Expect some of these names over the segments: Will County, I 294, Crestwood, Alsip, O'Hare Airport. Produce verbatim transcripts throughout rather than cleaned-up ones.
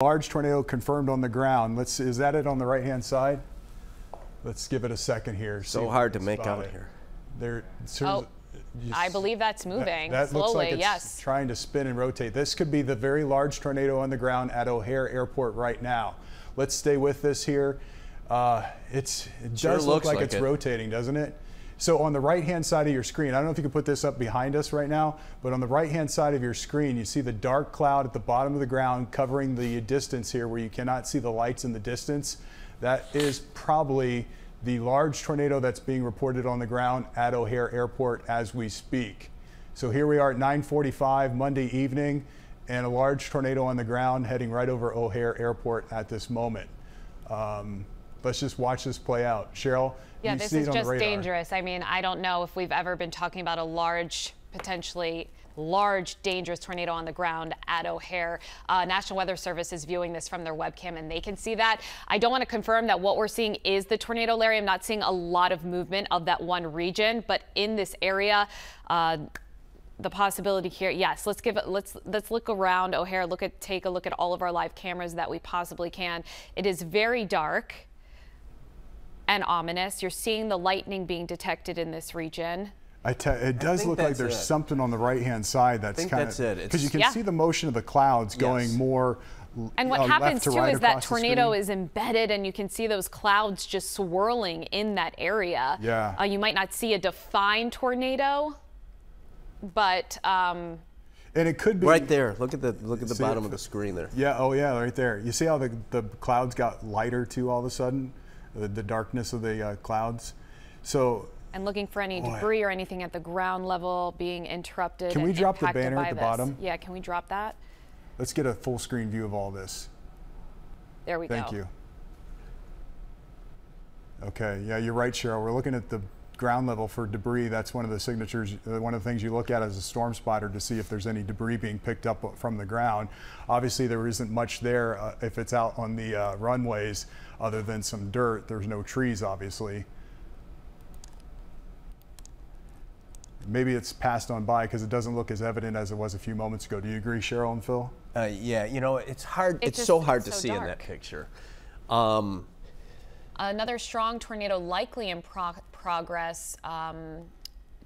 Large tornado confirmed on the ground. Let's, is that it on the right-hand side? Let's give it a second here. So hard to make out here. There, oh, I believe that's moving that, that slowly, looks like it's yes. trying to spin and rotate. This could be the very large tornado on the ground at O'Hare Airport right now. Let's stay with this here. Uh, it's, it does sure look looks like, like it's it. rotating, doesn't it? So on the right-hand side of your screen, I don't know if you can put this up behind us right now, but on the right-hand side of your screen, you see the dark cloud at the bottom of the ground covering the distance here where you cannot see the lights in the distance. That is probably the large tornado that's being reported on the ground at O'Hare Airport as we speak. So here we are at nine forty-five Monday evening, and a large tornado on the ground heading right over O'Hare Airport at this moment. Um, Let's just watch this play out. Cheryl, yeah, you this see is it on just the radar. dangerous. I mean, I don't know if we've ever been talking about a large, potentially large, dangerous tornado on the ground at O'Hare. Uh, National Weather Service is viewing this from their webcam, and they can see that. I don't want to confirm that what we're seeing is the tornado, Larry. I'm not seeing a lot of movement of that one region, but in this area, uh, the possibility here, yes. Let's give it. Let's let's look around O'Hare. Look at take a look at all of our live cameras that we possibly can. It is very dark and ominous. You're seeing the lightning being detected in this region. I te it does I look like there's it. something on the right-hand side that's kind of, because you can yeah. see the motion of the clouds yes. going more. And what uh, happens to too right is that tornado is embedded, and you can see those clouds just swirling in that area. Yeah. Uh, you might not see a defined tornado, but. Um, And it could be right there. Look at the look at the bottom it? of the screen there. Yeah. Oh yeah, right there. You see how the the clouds got lighter too all of a sudden. The, the darkness of the uh, clouds. So and looking for any boy. debris or anything at the ground level being interrupted. Can we and drop the banner at the this. bottom? Yeah, can we drop that? Let's get a full screen view of all this. There we Thank go. Thank you. Okay, yeah, you're right, Cheryl. We're looking at the ground level for debris. That's one of the signatures, one of the things you look at as a storm spotter to see if there's any debris being picked up from the ground. Obviously there isn't much there uh, if it's out on the uh, runways other than some dirt. There's no trees, obviously. Maybe it's passed on by because it doesn't look as evident as it was a few moments ago. Do you agree, Cheryl and Phil? Uh, yeah, you know, it's hard. It it's just, so hard it's to so see dark. in that picture. Um, Another strong tornado likely in pro progress um,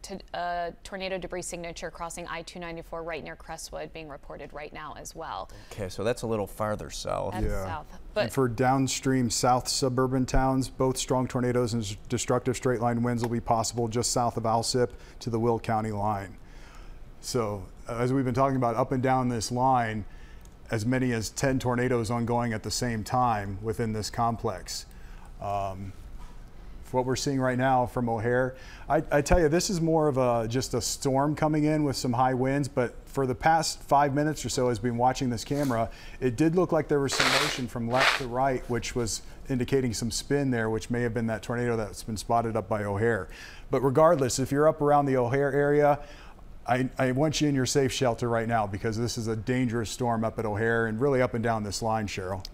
to uh, tornado debris signature crossing I two ninety-four right near Crestwood being reported right now as well. Okay, so that's a little farther south. That's yeah. south. But and for downstream south suburban towns, both strong tornadoes and destructive straight line winds will be possible just south of Alsip to the Will County line. So uh, as we've been talking about, up and down this line, as many as ten tornadoes ongoing at the same time within this complex. Um, what we're seeing right now from O'Hare, I, I tell you, this is more of a just a storm coming in with some high winds. But for the past five minutes or so, as we've been watching this camera, it did look like there was some motion from left to right, which was indicating some spin there, which may have been that tornado that's been spotted up by O'Hare. But regardless, if you're up around the O'Hare area, I, I want you in your safe shelter right now because this is a dangerous storm up at O'Hare and really up and down this line, Cheryl. Yeah.